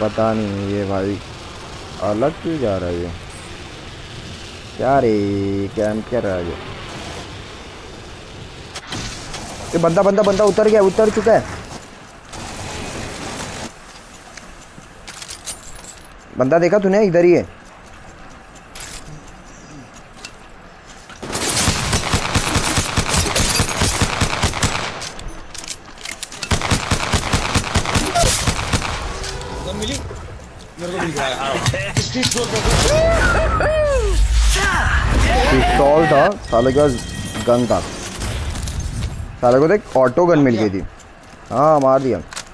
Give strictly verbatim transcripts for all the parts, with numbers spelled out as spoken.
पता नहीं ये भाई अलग क्यों जा रहा है ये, क्या रे कैम क्या रहा है ये? ये बंदा बंदा बंदा उतर गया, उतर चुका है बंदा, देखा तूने? इधर ही है। मिली मेरे को दिख रहा है पिस्तौल था साले का, गन था साले को, देख ऑटो गन मिल गई थी। हाँ मार दिया, पूछ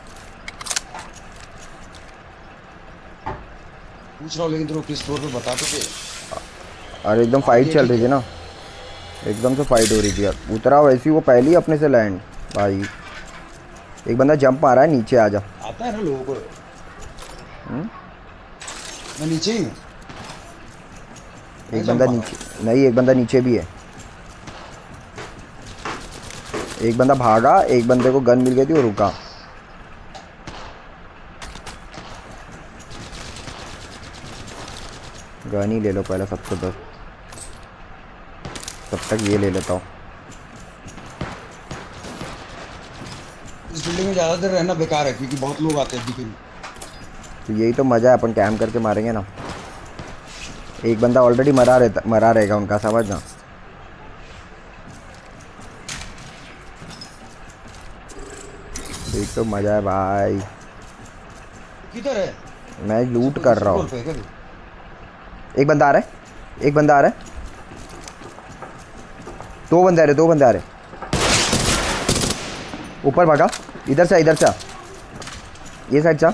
रहा हूँ लेकिन तुम पिस्तौल पे बता तो क्या? अरे एकदम फाइट चल रही थी ना, एकदम से फाइट हो रही थी यार। उतरा वैसे ही वो पहले ही अपने से लैंड। भाई एक बंदा जंप आ रहा है, नीचे आ जा। आता है ना लोगों को मैं नीचे ही। एक बंदा नीचे नहीं, एक बंदा नीचे भी है। एक बंदा भागा, एक बंदे को गन मिल गई थी और रुका। गन ही ले लो पहले सबसे बेस्ट, तब तक ये ले लेता हूँ। इस बिल्डिंग में ज़्यादा देर रहना बेकार है क्योंकि बहुत लोग आते हैं दिखने। तो यही तो मज़ा है, अपन कैम करके मारेंगे ना। एक बंदा ऑलरेडी मरा रहता मरा रहेगा उनका, समझना। एक तो मज़ा है भाई। किधर है? मैं लूट कर रहा हूँ। एक बंदा आ रहा है, एक बंदा आ रहा है, दो बंदे आ रहे, दो बंदे आ रहे। ऊपर भागा, इधर से इधर से ये साइड से।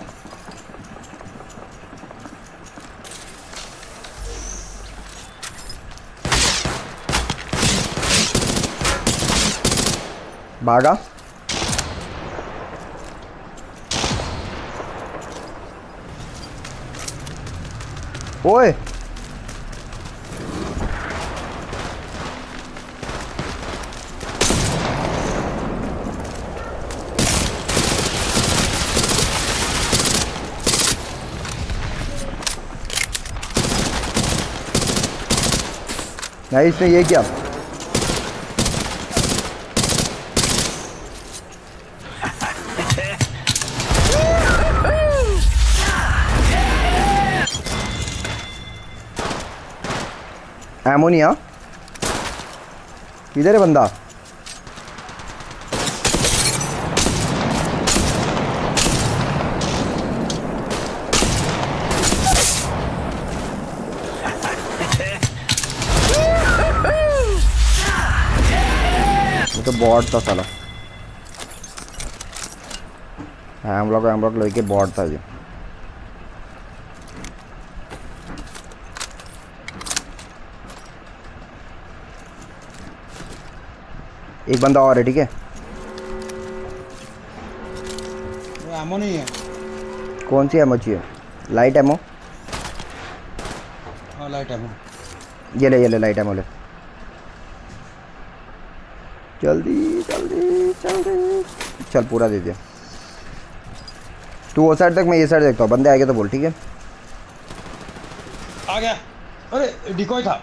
भागा, ओए नहीं इसने ये क्या एमोनिया? किधर है बंदा? ये तो बॉट था साला, हैमलॉक हैमलॉक लेके बॉट था ये। एक बंदा और है, ठीक है। वो एमो नहीं है। कौन सी एमो चाहिए? Light ammo. हाँ लाइट एमो, ये ले ये ले लाइट एमो ले। जल्दी जल्दी जल्दी चल, पूरा दे दिया। तू वो साइड तक, मैं ये साइड देखता हूँ। बंदे आ गए तो बोल, ठीक है। आ गया, अरे डिकॉय था।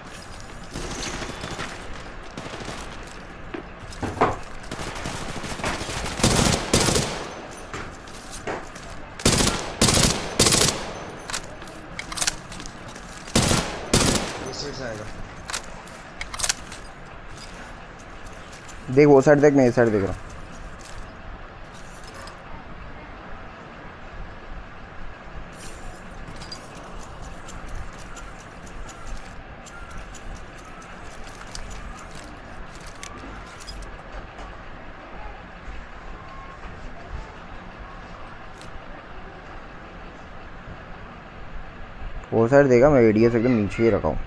देख वो साइड देख, मैं ये साइड देख रहा हूँ। वो साइड देखा, मैं एडीएस एकदम नीचे ही रखा हूँ।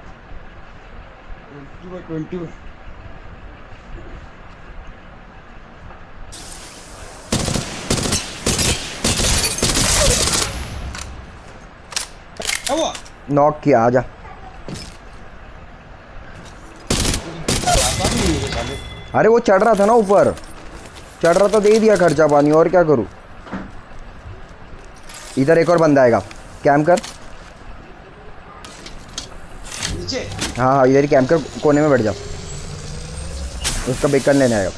ट्वेंटी बाई ट्वेंटी नॉक किया। आजा अरे वो चढ़ रहा था ना ऊपर, चढ़ रहा था, दे दिया खर्चा पानी और क्या करूं। इधर एक और बंदा आएगा। कैम कर नीचे। हाँ हाँ इधर कैम कर, कोने में बैठ जाओ, उसका बेकन लेने आएगा।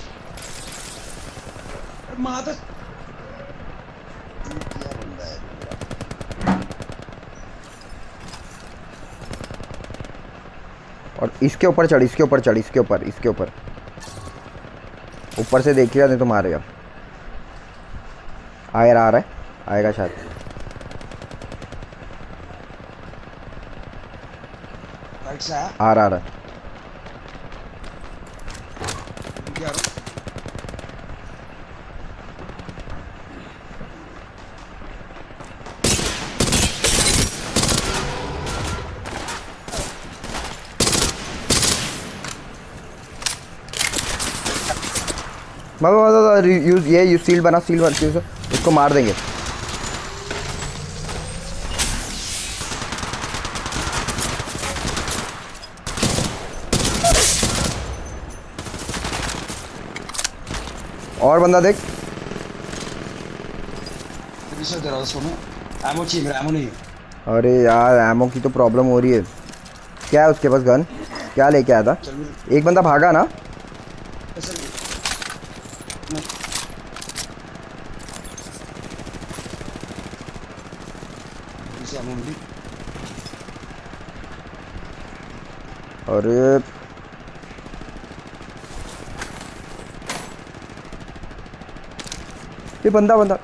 और इसके ऊपर चढ़, इसके ऊपर चढ़, इसके ऊपर, इसके ऊपर, ऊपर से देखिएगा नहीं तो मारेगा। आ रहा है, आएगा शायद। आ रहा है बाबा, यूज ये यूज सील बना, सील वर्क यूज, उसको मार देंगे। और बंदा देख एमो चाहिए, एमो नहीं। अरे यार एमो की तो प्रॉब्लम हो रही है। क्या है उसके पास गन? क्या लेके आया था? एक बंदा भागा ना, और ये बंदा बंदा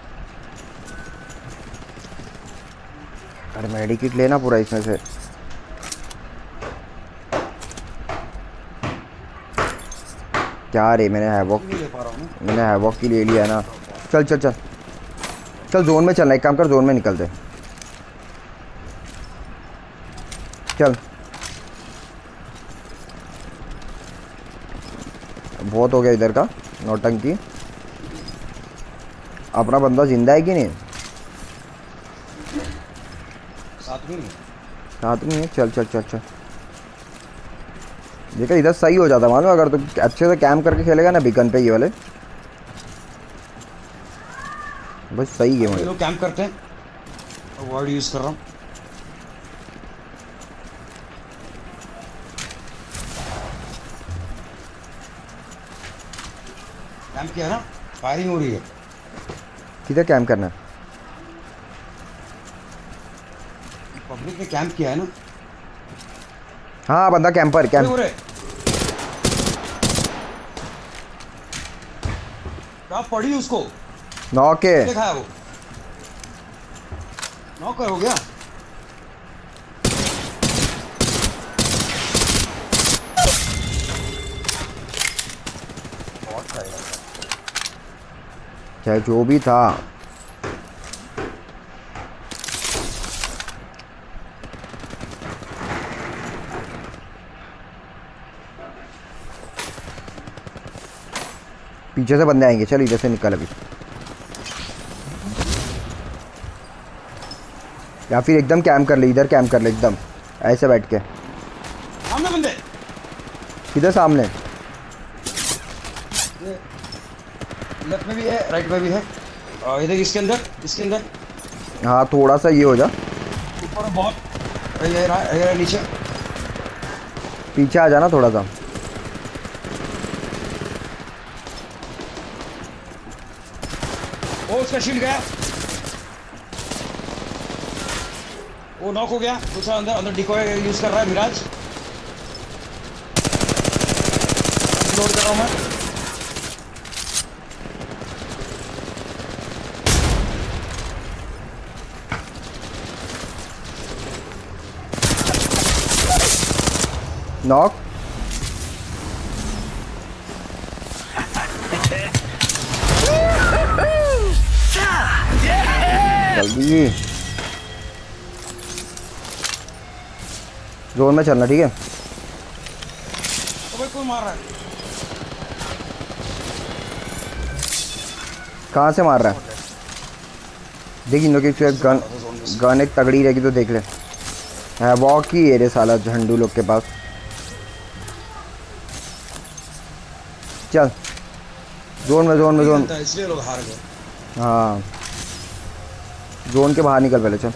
अरे मेडिकिट लेना पूरा इसमें से। क्या रे, मैंने हैवॉक मैंने हैवॉक के लिए लिया ना। चल चल चल चल जोन में चलना, एक काम कर जोन में निकल दे, चल। बहुत हो गया इधर का नौटंकी। अपना बंदा जिंदा है कि नहीं? साथ में साथ में है। चल चल चल चल देखो इधर सही हो जाता मानो, अगर तुम तो अच्छे से कैम करके खेलेगा ना बिकन पे ये वाले, बस सही गेम है। लोग कैम करते हैं, वर्ड यूज कर रहा हूँ। कैम किया ना, फायरिंग हो रही है। किधर कैम्प करना है? पब्लिक ने कैम्प किया है ना। हाँ बंदा कैंपर, कैंप पड़ी उसको, नॉक है वो, नॉक हो गया। चाहे जो भी था पीछे से बंदे आएंगे। चल इधर से निकल अभी, या फिर एकदम कैम्प कर ले, इधर कैम्प कर ले एकदम ऐसे बैठ के। सामने बंदे, किधर? सामने, लेफ्ट में भी है, राइट में भी है, और इधर इसके अंदर, इसके अंदर। हाँ थोड़ा सा ये हो जा, ऊपर बहुत ये रहा, ये रहा नीचे। पीछे आ जाना थोड़ा सा। ओ उसका शील्ड गया, वो नॉक हो गया। दूसरा अंदर अंदर डिकॉय यूज कर रहा है मिराज, लोड कर रहा हूँ मैं। नॉक जल्दी जोन में चलना, ठीक है? तो कोई मार रहा है, कहाँ से मार रहा है? देखिए इन लोग की गन गन एक तगड़ी रहेगी तो देख ले। है वॉक ही है रे साला झंडू लोग के पास। चल जोन में, जोन में, जोन इसलिए लोग हार गए। हाँ जोन के बाहर निकल पहले, चल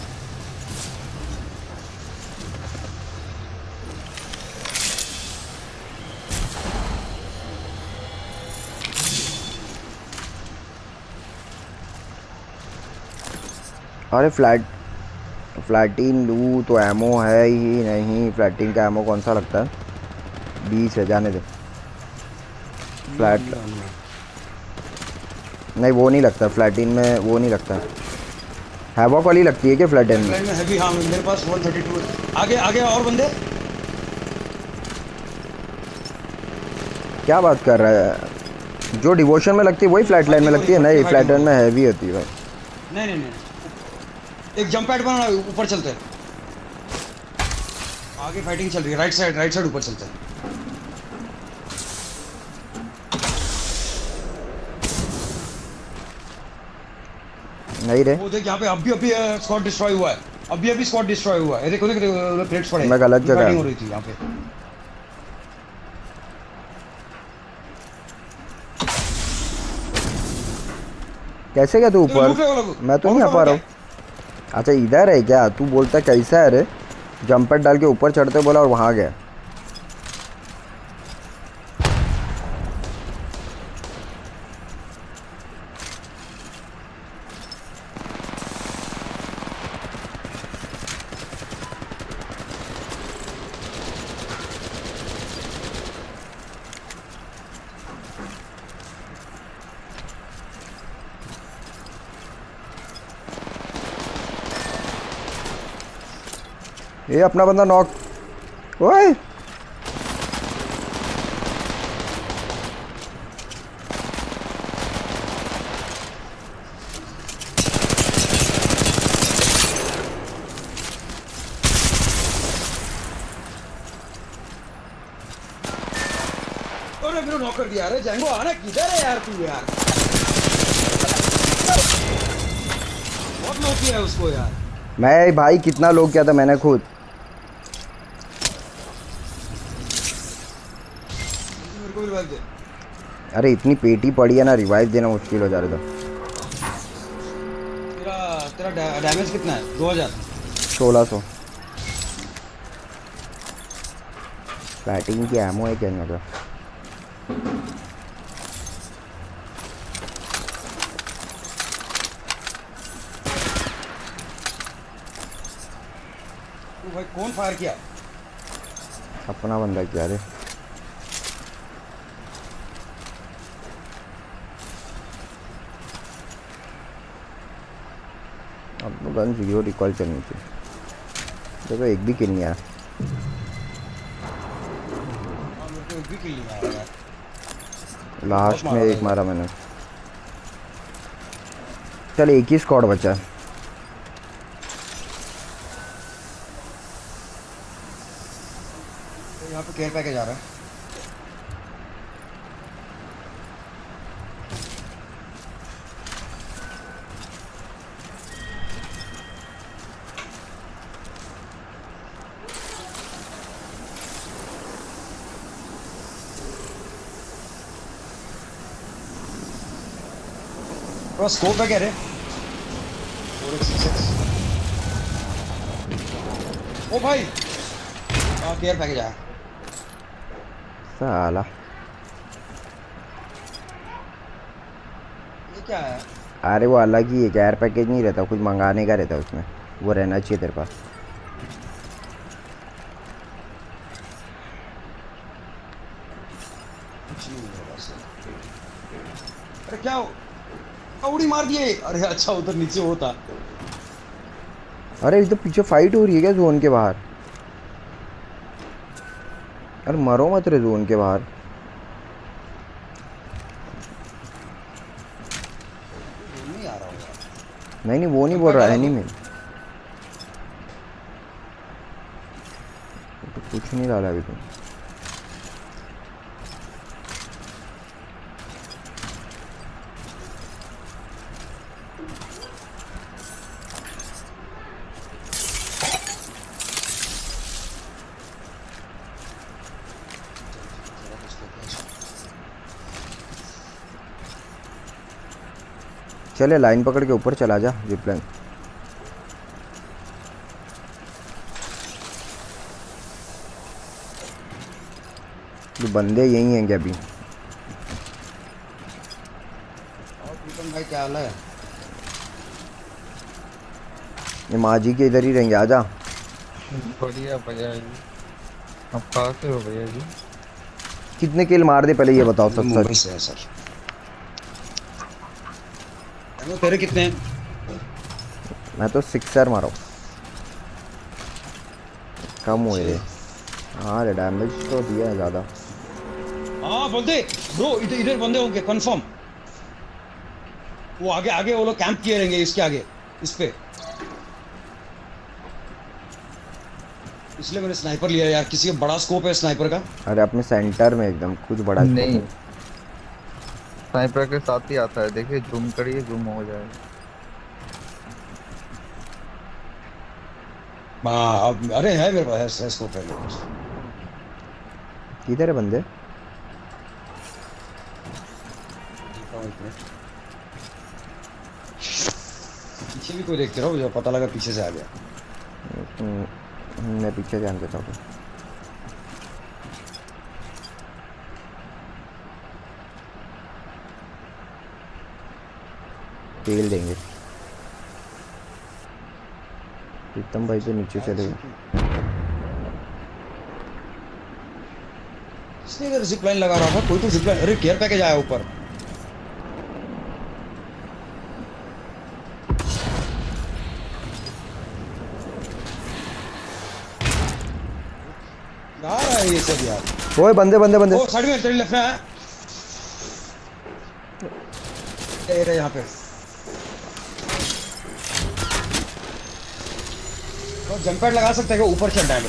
अरे फ्लैट फ्लैटीन लू तो एमओ है ही नहीं। फ्लैटीन का एमओ कौन सा लगता है? बीस है, जाने दे। फ्लैट नहीं, वो नहीं लगता फ्लैटीन में, वो नहीं लगता। हैवॉक वाली लगती है क्या फ्लैटीन में? हैवी, हाँ मेरे पास एक सौ बत्तीस। आगे आगे और बंदे। क्या बात कर रहा है, जो डिवोशन में लगती है वही फ्लैट लाइन में लगती है? नहीं, फ्लैट लाइन में हैवी होती है भाई। नहीं नहीं नहीं, एक जंप पैड बना, ऊपर चलते हैं। आगे फाइटिंग चल रही है, राइट साइड राइट साइड ऊपर चलते हैं। नहीं रे, वो देख यहाँ पे अभी अभी स्क्वाड डिस्ट्रॉय हुआ है, अभी अभी स्क्वाड डिस्ट्रॉय हुआ है। देखो देखो प्लेट्स पड़े हैं। मैं गलत जगह हो रही थी यहाँ पे। कैसे गया तू ऊपर? मैं तो नहीं आ पा रहा हूँ। अच्छा इधर है क्या? तू बोलता कैसा है रे? जंपर डाल के ऊपर चढ़ते बोला और वहाँ गया। ये अपना बंदा नॉक। ओए अरे मेरे नॉक कर दिया। अरे जैंगो आना किधर है यार तू? यार बहुत नॉक किया है उसको यार। मैं भाई कितना लोग किया था मैंने खुद। अरे इतनी पेटी पड़ी है ना, रिवाइव देना मुश्किल हो जा रहा था। तेरा तेरा डैमेज कितना है? दो हज़ार सोलह सौ। बैटिंग की एमओ है क्या मेरा? भाई कौन फायर किया? अपना बंदा किया रे। गन जीरो रिकॉल करनी थी, देखो तो एक भी किल नहीं आया। लास्ट में एक मारा मैंने। चल एक ही स्क्वाड बचा है। यहाँ पे केयर पैकेज आ रहा है। स्कोप है क्या रे? ओ भाई केयर पैकेज आया साला। ये क्या है? अरे वो अलग ही है, केयर पैकेज नहीं रहता, कुछ मंगाने का रहता उसमें, वो रहना चाहिए तेरे पास। अरे क्या हो? उड़ी मार दिए। अरे अच्छा उधर नीचे होता। अरे इधर पीछे फाइट हो रही है क्या जोन के बाहर? अरे मरो मत रे जोन के बाहर। नहीं आ रहा हूं। नहीं नहीं वो नहीं बोल रहा है, नहीं मैं तो कुछ नहीं डाला अभी तुम। चले लाइन पकड़ के ऊपर चला जा जिपलाइन। ये बंदे यही हैं क्या अभी? और भाई क्या हाल है? ये माजी के इधर ही रहेंगे। आजा बढ़िया भैया जी। अब कहाँ से हो भैया जी? कितने किल मार दे पहले ये बताओ सर। मुंबई से है सर। तो तेरे कितने हैं? मैं तो सिक्सर मारा हूँ। कम हुए रे। हाँ रे डैमेज तो दिया है ज़्यादा। हाँ बंदे ब्रो इधर इधर बंदे होंगे कंफर्म। वो आगे आगे वो लोग कैंप किए रहेंगे इसके आगे इस पे। इसलिए मैंने स्नाइपर लिया यार, किसी का बड़ा स्कोप है स्नाइपर का। अरे अपने सेंटर में एकदम कुछ बड़ा नहीं, स्नाइपर के साथ ही आता है। देखिए जूम करिए, जूम हो जाए। अब अरे है मेरे पास है स्कोप है। किधर है बंदे? पीछे भी कोई देखते रहो, पता लगा पीछे से आ गया। मैं पीछे ध्यान देता हूँ। तेल देंगे प्रीतम भाई तो नीचे चले गए। इसने इधर जिप लाइन लगा रहा था कोई तो जिप लाइन। अरे केयर पैकेज आया ऊपर। ये सब यार ओए बंदे बंदे बंदे ओ साइड में तेरे लेफ्ट में है ये यहां पे। तो जंप पैड लगा सकते हैं कि ऊपर चढ़ टाइम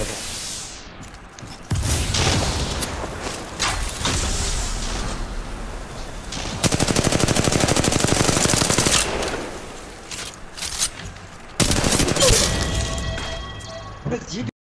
रखो।